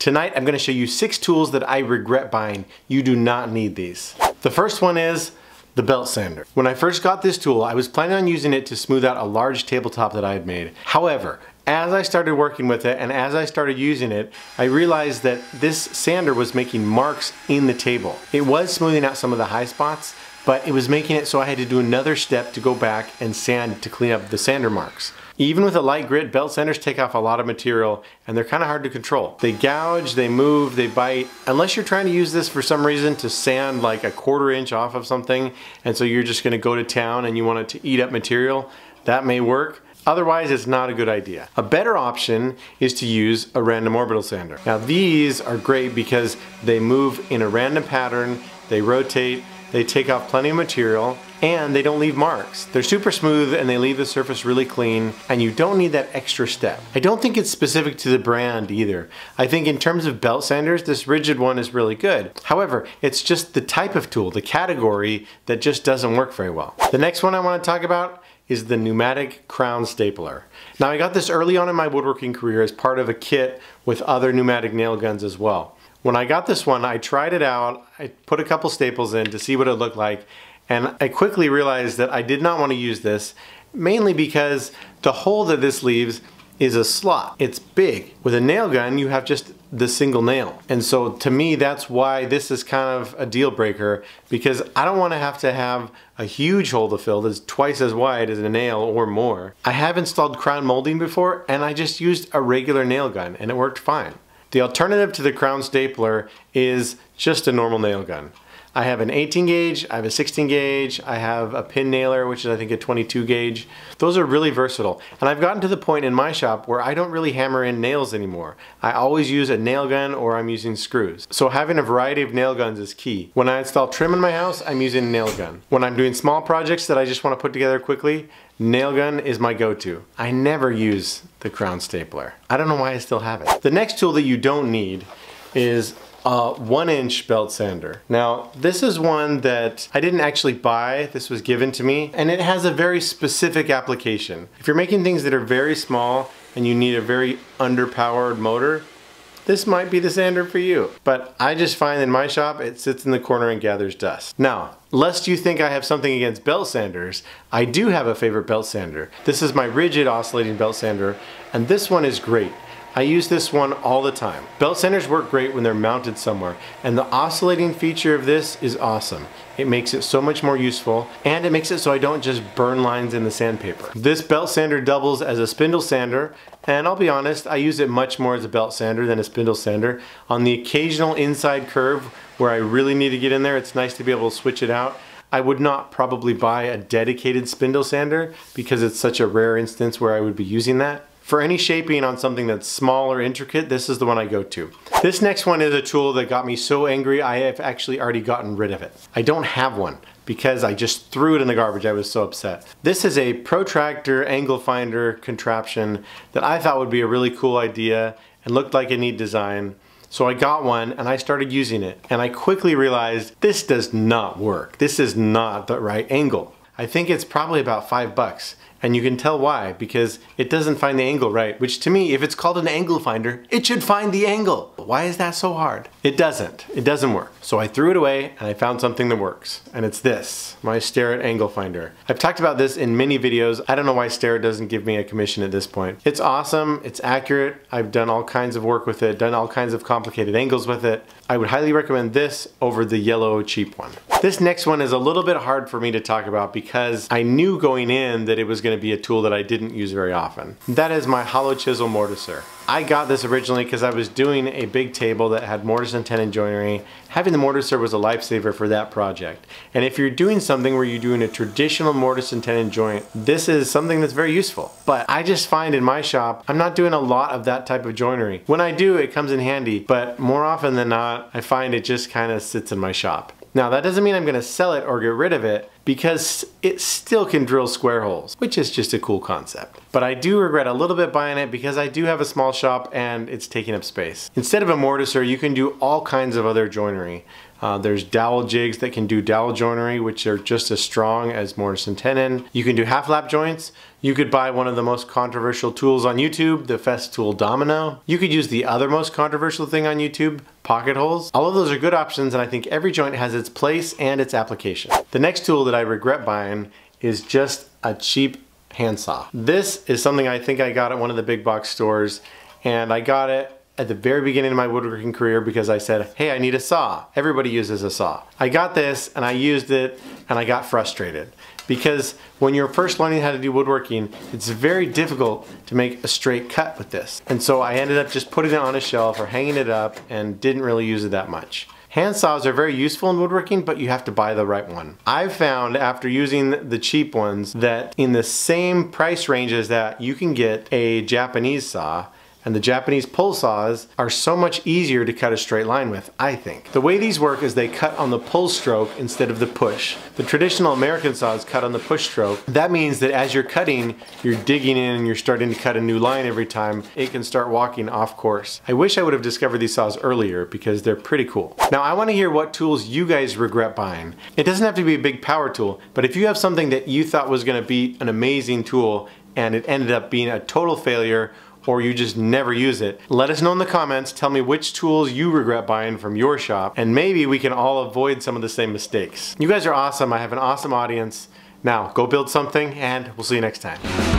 Tonight I'm going to show you 6 tools that I regret buying. You do not need these. The first one is the belt sander. When I first got this tool, I was planning on using it to smooth out a large tabletop that I had made. However, as I started working with it and as I started using it, I realized that this sander was making marks in the table. It was smoothing out some of the high spots, but it was making it so I had to do another step to go back and sand to clean up the sander marks. Even with a light grit, belt sanders take off a lot of material and they're kind of hard to control. They gouge, they move, they bite. Unless you're trying to use this for some reason to sand like a 1/4 inch off of something, and so you're just gonna go to town and you want it to eat up material, that may work. Otherwise, it's not a good idea. A better option is to use a random orbital sander. Now these are great because they move in a random pattern, they rotate, they take off plenty of material, and they don't leave marks. They're super smooth and they leave the surface really clean, and you don't need that extra step. I don't think it's specific to the brand either. I think in terms of belt sanders, this Ridgid one is really good. However, it's just the type of tool, the category, that just doesn't work very well. The next one I want to talk about is the pneumatic crown stapler. Now I got this early on in my woodworking career as part of a kit with other pneumatic nail guns as well. When I got this one, I tried it out, I put a couple staples in to see what it looked like, and I quickly realized that I did not want to use this, mainly because the hole that this leaves is a slot. It's big. With a nail gun, you have just the single nail. And so to me, that's why this is kind of a deal breaker, because I don't want to have a huge hole to fill that's twice as wide as a nail or more. I have installed crown molding before, and I just used a regular nail gun, and it worked fine. The alternative to the crown stapler is just a normal nail gun. I have an 18 gauge, I have a 16 gauge, I have a pin nailer, which is I think a 22 gauge. Those are really versatile. And I've gotten to the point in my shop where I don't really hammer in nails anymore. I always use a nail gun or I'm using screws. So having a variety of nail guns is key. When I install trim in my house, I'm using a nail gun. When I'm doing small projects that I just want to put together quickly, nail gun is my go-to. I never use the crown stapler. I don't know why I still have it. The next tool that you don't need is a 1-inch belt sander. Now, this is one that I didn't actually buy. This was given to me, and it has a very specific application. If you're making things that are very small and you need a very underpowered motor, this might be the sander for you. But I just find in my shop, it sits in the corner and gathers dust. Now, lest you think I have something against belt sanders, I do have a favorite belt sander. This is my Ridgid oscillating belt sander, and this one is great. I use this one all the time. Belt sanders work great when they're mounted somewhere, and the oscillating feature of this is awesome. It makes it so much more useful, and it makes it so I don't just burn lines in the sandpaper. This belt sander doubles as a spindle sander, and I'll be honest, I use it much more as a belt sander than a spindle sander. On the occasional inside curve where I really need to get in there, it's nice to be able to switch it out. I would not probably buy a dedicated spindle sander because it's such a rare instance where I would be using that. For any shaping on something that's small or intricate, this is the one I go to. This next one is a tool that got me so angry I have actually already gotten rid of it. I don't have one because I just threw it in the garbage. I was so upset. This is a protractor angle finder contraption that I thought would be a really cool idea and looked like a neat design. So I got one and I started using it, and I quickly realized this does not work. This is not the right angle. I think it's probably about $5, and you can tell why, because it doesn't find the angle right, which to me, if it's called an angle finder, it should find the angle. Why is that so hard? It doesn't work. So I threw it away and I found something that works, and it's this, my Starrett angle finder. I've talked about this in many videos. I don't know why Starrett doesn't give me a commission at this point. It's awesome, it's accurate. I've done all kinds of work with it, done all kinds of complicated angles with it. I would highly recommend this over the yellow cheap one. This next one is a little bit hard for me to talk about because I knew going in that it was going to be a tool that I didn't use very often. That is my hollow chisel mortiser. I got this originally because I was doing a big table that had mortise and tenon joinery. Having the mortiser was a lifesaver for that project. And if you're doing something where you're doing a traditional mortise and tenon joint, this is something that's very useful. But I just find in my shop, I'm not doing a lot of that type of joinery. When I do, it comes in handy, but more often than not, I find it just kind of sits in my shop. Now that doesn't mean I'm gonna sell it or get rid of it, because it still can drill square holes, which is just a cool concept. But I do regret a little bit buying it because I do have a small shop and it's taking up space. Instead of a mortiser, you can do all kinds of other joinery. There's dowel jigs that can do dowel joinery, which are just as strong as mortise and tenon. You can do half lap joints. You could buy one of the most controversial tools on YouTube, the Festool Domino. You could use the other most controversial thing on YouTube, pocket holes. All of those are good options, and I think every joint has its place and its application. The next tool that I regret buying is just a cheap handsaw. This is something I think I got at one of the big box stores, and I got it at the very beginning of my woodworking career because I said, hey, I need a saw. Everybody uses a saw. I got this and I used it and I got frustrated because when you're first learning how to do woodworking, it's very difficult to make a straight cut with this. And so I ended up just putting it on a shelf or hanging it up and didn't really use it that much. Hand saws are very useful in woodworking, but you have to buy the right one. I've found after using the cheap ones that in the same price range as that, you can get a Japanese saw, and the Japanese pole saws are so much easier to cut a straight line with, I think. The way these work is they cut on the pull stroke instead of the push. The traditional American saws cut on the push stroke. That means that as you're cutting, you're digging in and you're starting to cut a new line every time. It can start walking off course. I wish I would have discovered these saws earlier because they're pretty cool. Now I want to hear what tools you guys regret buying. It doesn't have to be a big power tool, but if you have something that you thought was going to be an amazing tool and it ended up being a total failure, or you just never use it. Let us know in the comments, tell me which tools you regret buying from your shop, and maybe we can all avoid some of the same mistakes. You guys are awesome, I have an awesome audience. Now, go build something, and we'll see you next time.